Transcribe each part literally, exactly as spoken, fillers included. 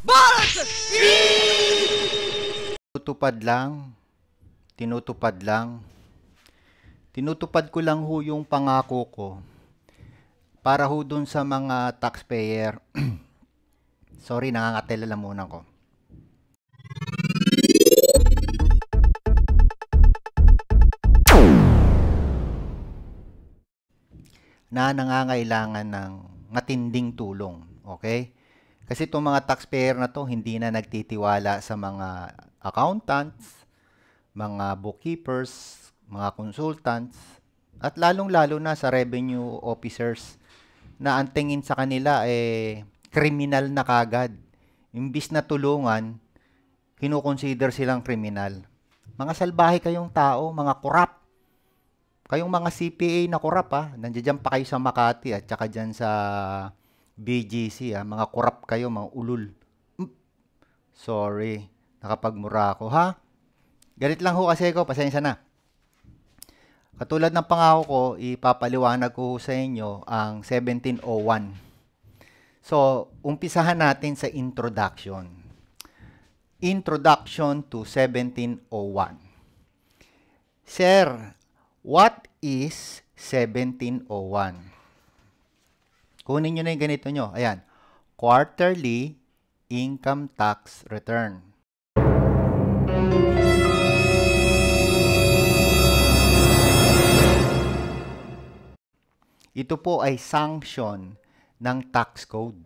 Balance! Tinutupad lang. Tinutupad lang. Tinutupad ko lang ho yung pangako ko para ho dun sa mga taxpayer. Sorry, nangangatela lang muna ko. Na nangangailangan ng matinding tulong. Okay? Kasi itong mga taxpayer na to hindi na nagtitiwala sa mga accountants, mga bookkeepers, mga consultants, at lalong-lalo na sa revenue officers na ang tingin sa kanila eh kriminal na kagad. Imbis na tulungan, kinukonsider silang kriminal. Mga salbahe kayong tao, mga korap. Kayong mga C P A na korap ha, nandiyan pa kayo sa Makati at saka dyan sa B G C ha, mga korap kayo, mga ulul. Sorry, nakapagmura ako ha. Galit lang ho kasi ko, pasensya na. Katulad ng pangako ko, ipapaliwanag ko sa inyo ang seventeen oh one. So, umpisahan natin sa introduction. Introduction to seventeen oh one. Sir, what is seventeen oh one? Kunin nyo na yung ganito nyo. Ayan. Quarterly Income Tax Return. Ito po ay sanction ng tax code.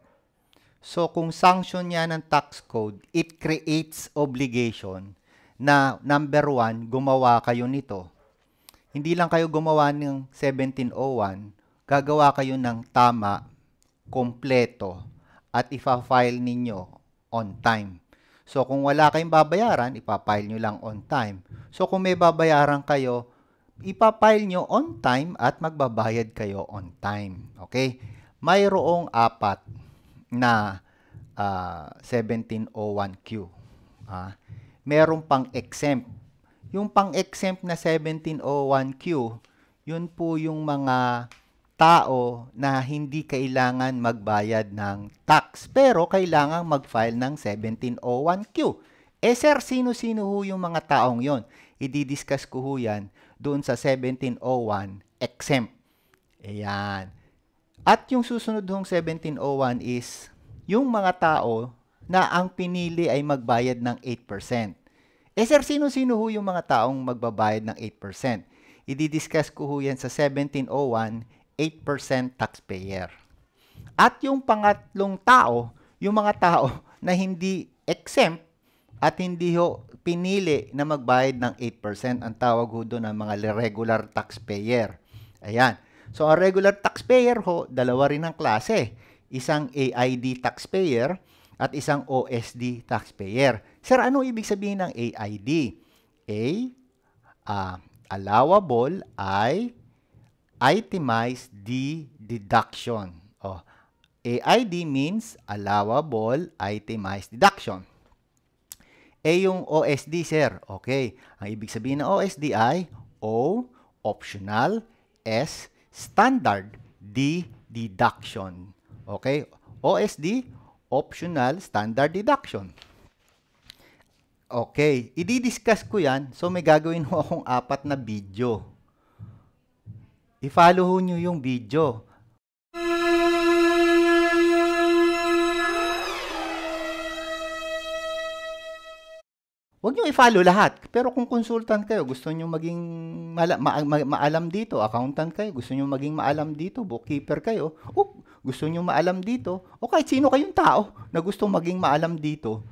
So, kung sanction niya ng tax code, it creates obligation na, number one, gumawa kayo nito. Hindi lang kayo gumawa ng seventeen oh one, gagawa kayo ng tama, kompleto, at ipa-file ninyo on time. So, kung wala kayong babayaran, ipa-file nyo lang on time. So, kung may babayaran kayo, ipapile nyo on time at magbabayad kayo on time. Okay? Mayroong apat na uh, seventeen oh one Q. Ah, meron pang exempt. Yung pang-exempt na seventeen oh one Q, yun po yung mga tao na hindi kailangan magbayad ng tax pero kailangan mag-file ng seventeen oh one Q. Eh sir, sino-sino ho yung mga taong yon? I-discuss ko ho yan doon sa seventeen oh one exempt. Ayan. At yung susunod hong seventeen oh one is yung mga tao na ang pinili ay magbayad ng eight percent. Eh sir, sino-sino ho yung mga taong magbabayad ng eight percent? I-discuss ko ho yan sa seventeen oh one, eight percent taxpayer. At yung pangatlong tao, yung mga tao na hindi exempt, at hindi ho pinili na magbayad ng eight percent ang tawag ho doon ng mga regular taxpayer. Ayan. So, ang regular taxpayer ho, dalawa rin ang klase. Isang A I D taxpayer at isang O S D taxpayer. Sir, ano ibig sabihin ng A I D? A, uh, allowable. I, itemized. D, deduction. Oh, A I D means allowable itemized deduction. Eh, yung O S D, sir. Okay. Ang ibig sabihin ng O S D ay O, optional. S, standard. D, deduction. Okay. O S D, optional, standard deduction. Okay. I-discuss ko yan. So, may gagawin ho akong apat na video. I-follow ho nyo yung video. Huwag nyo i-follow lahat. Pero kung consultant kayo, gusto nyo maging ma ma ma maalam dito. Accountant kayo, gusto nyo maging maalam dito. Bookkeeper kayo, o gusto nyo maalam dito. O kahit sino kayong tao na gusto maging maalam dito,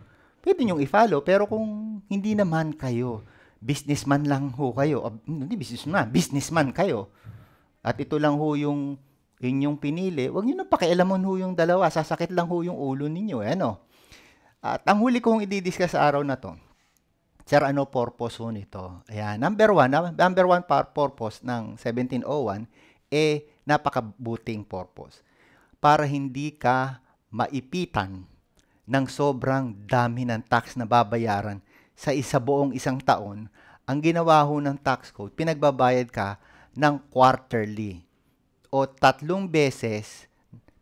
pwede nyo i-follow. Pero kung hindi naman kayo, businessman lang ho kayo. O, hindi businessman, businessman kayo. At ito lang ho yung inyong pinili. Huwag nyo na pakialaman ho yung dalawa. Sasakit lang ho yung ulo ninyo. Eh, no? At ang huli kong i-discuss sa araw na to, sir, ano purpose ho nito? Ayan, number one, number one purpose ng seventeen oh one, eh, napakabuting purpose. Para hindi ka maipitan ng sobrang dami ng tax na babayaran sa isa buong isang taon, ang ginawa ho ng tax code, pinagbabayad ka ng quarterly. O tatlong beses,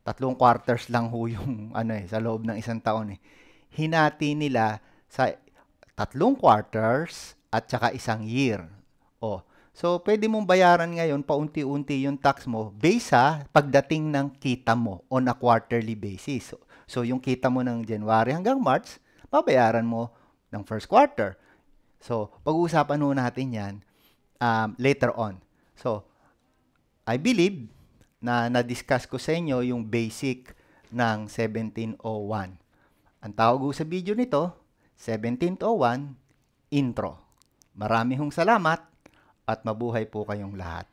tatlong quarters lang ho yung ano eh, sa loob ng isang taon eh. hinati nila sa tatlong quarters at saka isang year. O, so, pwede mong bayaran ngayon paunti-unti yung tax mo based sa pagdating ng kita mo on a quarterly basis. So, so yung kita mo ng January hanggang March, babayaran mo ng first quarter. So, pag-uusapan nun natin yan um, later on. So, I believe na na-discuss ko sa inyo yung basic ng seventeen oh one. Ang tawag ko sa video nito, seventeen oh one Intro. Marami hong salamat at mabuhay po kayong lahat.